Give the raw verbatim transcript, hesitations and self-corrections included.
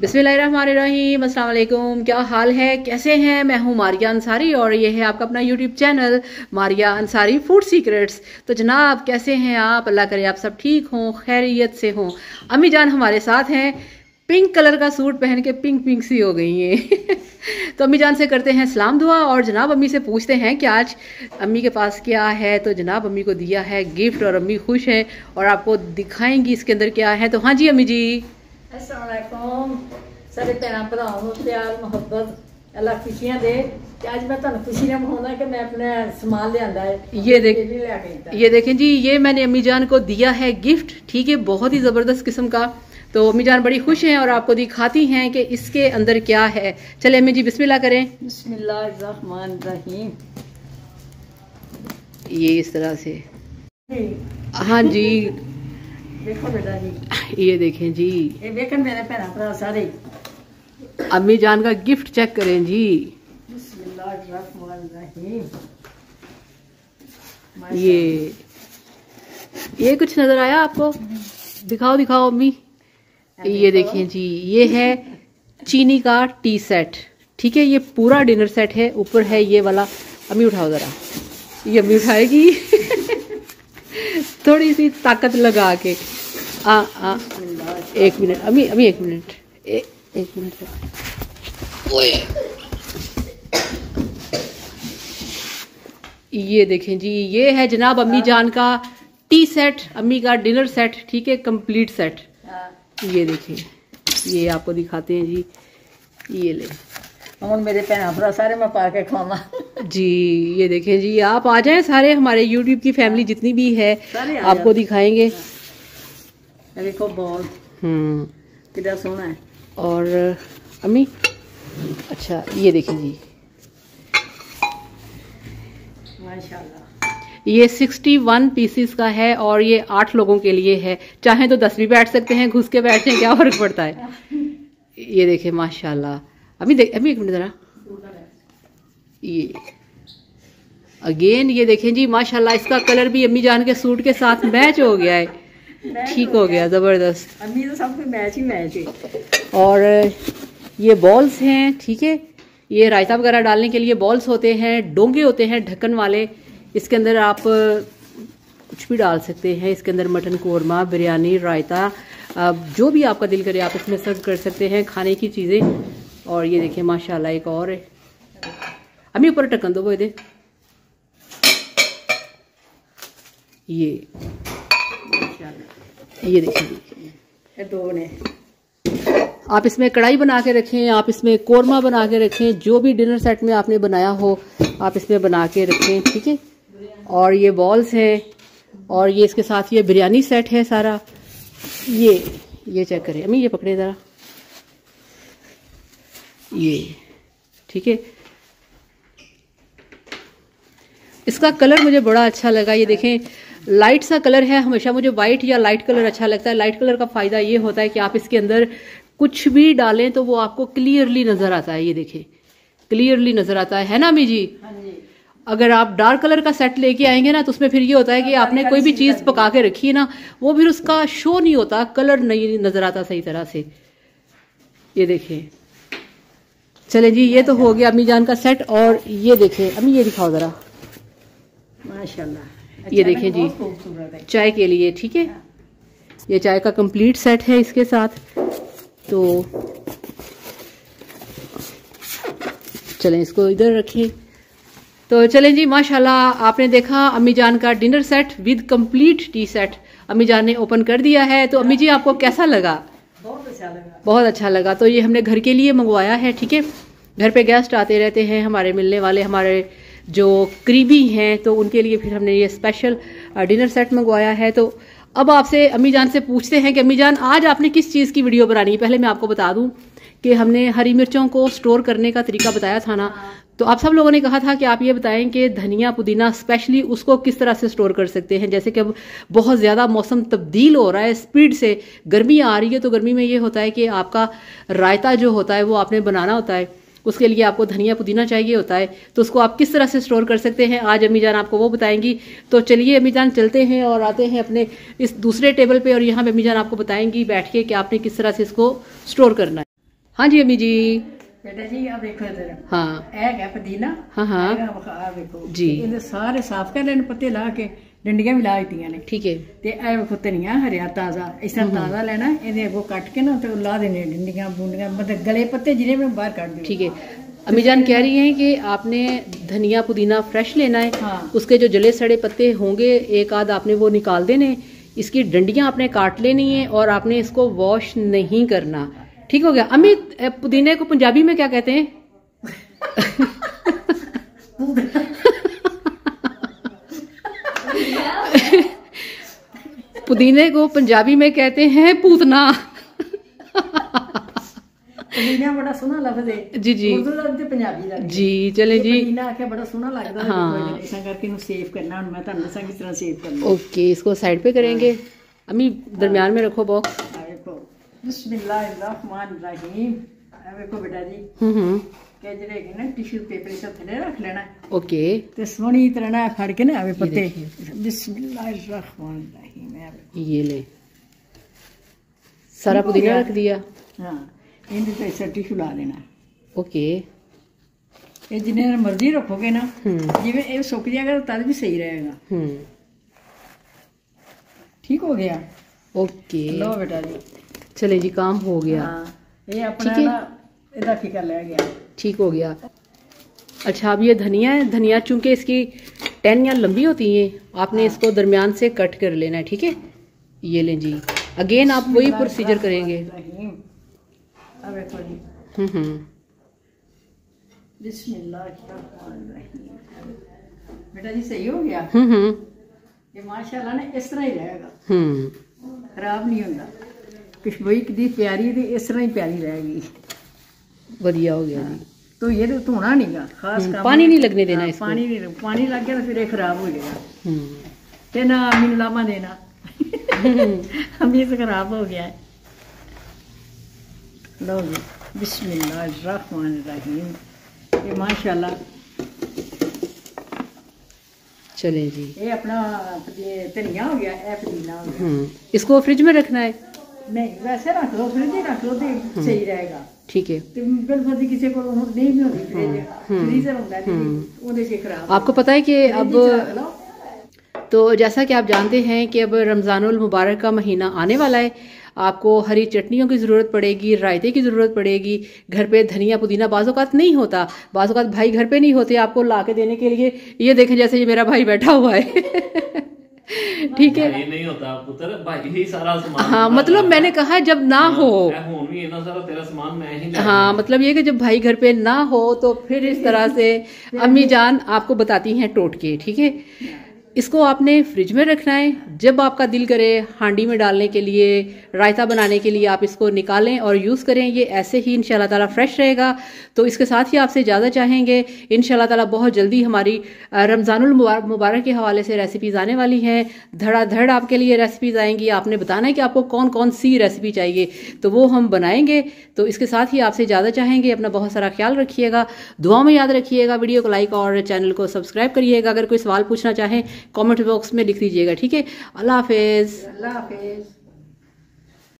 बिस्मिल्लाहिर्रहमानिर्रहीम, अस्सलाम वालेकुम। क्या हाल है, कैसे हैं? मैं हूँ मारिया अंसारी और ये है आपका अपना YouTube channel Maria Ansari food secrets. तो जनाब, कैसे हैं आप? अल्लाह करे आप सब ठीक हों, खैरियत से हों। अम्मी जान हमारे साथ हैं, पिंक कलर का सूट पहन के पिंक पिंक सी हो गई हैं। तो अम्मी जान से करते हैं सलाम दुआ और जनाब अम्मी से पूछते हैं कि आज अम्मी के पास क्या है। तो जनाब अम्मी को दिया है गिफ्ट और अम्मी खुश हैं और आपको दिखाएंगी इसके अंदर क्या है। तो हाँ जी अम्मी जी, अस्सलाम वालेकुम सारे भैन भराओं, प्यार मुहब्बत अल्लाह खुशियां दे। आज मैं तुहानू खुशियां मनाउणा कि मैं अपने समान लियांदा है। ये देख ये देखें जी, ये मैंने अम्मी जान को दिया है गिफ्ट, ठीक है, बहुत ही ज़बरदस्त किस्म का। तो अम्मी जान बड़ी खुश हैं और आपको दिखाती हैं कि इसके अंदर क्या है। चले अम्मी जी बिस्मिल्लाह करें। बिस्मिल्लाहिर्रहमानिर्रहीम। ये इस तरह से, हाँ जी देखो बेटा जी, ये देखें जी, ये देखें मेरे भैन भरा सारे। अम्मी जान का गिफ्ट चेक करें जी। बिस्मिल्लाहिर्रहमानिर्रहीम। ये ये कुछ नजर आया आपको? दिखाओ दिखाओ अम्मी। ये देखिए जी, ये है चीनी का टी सेट, ठीक है, ये पूरा डिनर सेट है। ऊपर है ये वाला, अम्मी उठाओ ज़रा, ये अम्मी उठाएगी थोड़ी सी ताकत लगा के। आ आ एक मिनट अम्मी, अम्मी एक मिनट, ए, एक मिनट। ओए ये देखें जी, ये है जनाब अम्मी जान का टी सेट, अम्मी का डिनर सेट, ठीक है, कंप्लीट सेट। ये देखिए, ये आपको दिखाते हैं जी। ये ले और मेरे भैन भरा सारे मैं पा के खावा जी। ये देखें जी, आप आ जाएं सारे, हमारे यूट्यूब की फैमिली जितनी भी है आपको दिखाएंगे। देखो बॉल हम्म कितना सोना है। और अम्मी अच्छा ये देखें जी, माशाल्लाह, ये इकसठ पीसेस का है और ये आठ लोगों के लिए है। चाहे तो दस भी बैठ सकते हैं, घुस के बैठते हैं, क्या फर्क पड़ता है। ये देखें माशाल्लाह। अभी देख अभी एक मिनट ज़रा, ये अगेन, ये देखें जी माशाल्लाह, इसका कलर भी अम्मी जान के सूट के साथ मैच हो गया है, ठीक हो गया, ज़बरदस्त। अम्मी तो सब कुछ मैच ही मैच है। और ये बॉल्स हैं, ठीक है, ये रायता वगैरह डालने के लिए बॉल्स होते हैं, डोंगे होते हैं ढक्कन वाले। इसके अंदर आप कुछ भी डाल सकते हैं, इसके अंदर मटन कोरमा, बिरयानी, रायता, जो भी आपका दिल करे आप इसमें सर्व कर सकते हैं, खाने की चीज़ें। और ये देखिए माशाल्लाह एक और है। अम्मी ऊपर ढक्कन दो वो दे। ये ये देखिए दो ने, आप इसमें कढ़ाई बना के रखें, आप इसमें कोरमा बना के रखें, जो भी डिनर सेट में आपने बनाया हो आप इसमें बना के रखें, ठीक है। और ये बॉल्स हैं और ये इसके साथ ये बिरयानी सेट है सारा। ये ये चेक करें अम्मी, ये पकड़े ज़रा, ये ठीक है। इसका कलर मुझे बड़ा अच्छा लगा, ये देखें लाइट सा कलर है। हमेशा मुझे वाइट या लाइट कलर अच्छा लगता है। लाइट कलर का फ़ायदा ये होता है कि आप इसके अंदर कुछ भी डालें तो वो आपको क्लियरली नज़र आता है। ये देखें क्लियरली नज़र आता है, है ना अम्मी जी? हाँ जी। अगर आप डार्क कलर का सेट लेके आएंगे ना तो उसमें फिर ये होता है कि आपने कोई भी चीज़ पका के रखी है ना, वो फिर उसका शो नहीं होता, कलर नहीं नज़र आता सही तरह से। ये देखें, चले जी, ये तो हो गया अम्मी जान का सेट। और ये देखें अम्मी, ये दिखाओ ज़रा, माशाल्लाह, ये देखें जी, चाय के लिए, ठीक है, ये चाय का कंप्लीट सेट है इसके साथ। तो चलें इसको इधर रखें। तो चलें जी माशाल्लाह, आपने देखा अम्मी जान का dinner set with complete tea set अम्मी जान ने ओपन कर दिया है। तो अम्मी जी आपको कैसा लगा? बहुत अच्छा लगा, बहुत अच्छा लगा। तो ये हमने घर के लिए मंगवाया है, ठीक है, घर पे गेस्ट आते रहते हैं हमारे, मिलने वाले हमारे जो करीबी हैं, तो उनके लिए फिर हमने ये स्पेशल डिनर सेट मंगवाया है। तो अब आपसे अम्मी जान से पूछते हैं कि अम्मी जान आज आपने किस चीज़ की वीडियो बनानी है। पहले मैं आपको बता दूं कि हमने हरी मिर्चों को स्टोर करने का तरीका बताया था ना, तो आप सब लोगों ने कहा था कि आप ये बताएं कि धनिया पुदीना स्पेशली उसको किस तरह से स्टोर कर सकते हैं। जैसे कि अब बहुत ज़्यादा मौसम तब्दील हो रहा है, स्पीड से गर्मी आ रही है, तो गर्मी में ये होता है कि आपका रायता जो होता है वो आपने बनाना होता है, उसके लिए आपको धनिया पुदीना चाहिए होता है, तो उसको आप किस तरह से स्टोर कर सकते हैं आज अम्मी जान आपको वो बताएंगी। तो चलिए अम्मी जान चलते हैं और आते हैं अपने इस दूसरे टेबल पे, और यहाँ पे अम्मी जान आपको बताएंगी बैठ के कि आपने किस तरह से इसको स्टोर करना है। हाँ जी अम्मी जी। बेटा जी आप देखो जरा, हाँ एग है पुदीना, हाँ हाँ देखो जी, इन्हें सारे साफ कर लेने, पत्ते ला के डंडियां भी ला दी ने, ठीक है। ते ऐ वे धनिया हरिया ताजा, इस तरह ताजा लेना, इन्हें अगो कट के ना तो ला देने डंडियां बूंडियां, मतलब गले पत्ते जिन्हें में बाहर काट दो, ठीक है। अम्मी जान कह रही हैं कि आपने धनिया पुदीना फ्रेश लेना है, हाँ। उसके जो जले सड़े पत्ते होंगे एक आध आपने वो निकाल देने, इसकी डंडियां आपने काट लेनी है और आपने इसको वॉश नहीं करना, ठीक हो गया। अम्मी पुदीने को पंजाबी में क्या कहते हैं? पुदीने को पंजाबी में कहते हैं पूतना। पुदीना बड़ा सोहना लफ्ज़ है जी जी, उर्दू दा ते पंजाबी दा जी। चले जी, पुदीना आके बड़ा सोहना लगदा, हां ऐसा करके नु सेव करना। हुन मैं थानू दसां किस तरह सेव करना। ओके, इसको साइड पे करेंगे। अम्मी दरमियान में रखो बॉक्स। देखो बिस्मिल्लाहिर्रहमानिर्रहीम, देखो बेटा जी, हम्म हम्म के जेडे है ना टिश्यू पेपर सब थले रख लेना, ओके, ते सोहनी तरह ना फड़ के ना आवे पत्ते। बिस्मिल्लाहिर्रहमानिर्रहीम, ये ले सारा पुदीना रख दिया, हां इन पे टिश्यू ला लेना, ओके। ये जिन्हें मर्जी रखोगे ना, जिवें ये सुक जाएगा तब भी सही रहेगा, ठीक हो गया, ओके। लो बेटा जी, चले जी काम हो गया, हाँ, ये अपना ना इधर फिकर ले गया, ठीक हो गया। अच्छा अब ये धनिया है, धनिया चूंकि इसकी टहनियाँ लंबी होती हैं, आपने हाँ। इसको दरमियान से कट कर लेना है, ठीक है। ये लें जी, अगेन आप वही प्रोसीजर करेंगे। बेटा जी सही हो गया, ये माशाल्लाह ने इस तरह ही रहेगा, खराब नहीं होगा, खुशबू की प्यारी दी इस तरह ही प्यारी रहेगी, बढ़िया हो गया। तो ये तो धोना नहीं गा, खास पानी नहीं लगने देना, पानी नहीं, पानी लग गया तो फिर ये खराब हो जाएगा, ते ना अम्मी लामा देना, अम्मी से खराब हो गया। लो जी बिस्मिल्लाहिर्रहमानिर्रहीम, ये माशाल्लाह। चलें जी, ये अपना धनिया हो गया, ये पुदीना हो गया, इसको फ्रिज में रखना है? नहीं वैसे रख लो, फ्रिज में रख लो तो सही रहेगा, ठीक है। तो बिल्कुल किसी को नहीं भी होती फ्रिज, फ्रीजर होता है ओदे से खराब। आपको पता है कि अब तो जैसा कि आप जानते हैं कि अब रमज़ानुल मुबारक का महीना आने वाला है, आपको हरी चटनियों की ज़रूरत पड़ेगी, रायते की ज़रूरत पड़ेगी, घर पे धनिया पुदीना बाज़ात नहीं होता, बाज़ात भाई घर पे नहीं होते आपको ला के देने के लिए। ये देखें जैसे ये मेरा भाई बैठा हुआ है, ठीक है, ये नहीं होता पुत्र, भाई ही सारा सामान, हाँ मतलब मैंने कहा जब ना हो, हाँ मतलब ये कि जब भाई घर पे ना हो तो फिर इस तरह से अम्मी जान आपको बताती हैं टोटके, ठीक है। इसको आपने फ्रिज में रखना है, जब आपका दिल करे हांडी में डालने के लिए, रायता बनाने के लिए आप इसको निकालें और यूज़ करें। ये ऐसे ही इंशाल्लाह ताला फ्रेश रहेगा। तो इसके साथ ही आपसे इजाज़त चाहेंगे, इंशाल्लाह ताला बहुत जल्दी हमारी रमज़ानुल मुबारक के हवाले से रेसिपीज़ आने वाली हैं, धड़ाधड़ आपके लिए रेसिपीज़ आएंगी। आपने बताना है कि आपको कौन कौन सी रेसिपी चाहिए, तो वो हम बनाएंगे। तो इसके साथ ही आपसे इजाज़त चाहेंगे, अपना बहुत सारा ख्याल रखिएगा, दुआ में याद रखिएगा, वीडियो को लाइक और चैनल को सब्सक्राइब करिएगा। अगर कोई सवाल पूछना चाहें कमेंट बॉक्स में लिख दीजिएगा, ठीक है। अल्लाह हाफिज़, अल्लाह हाफिज़।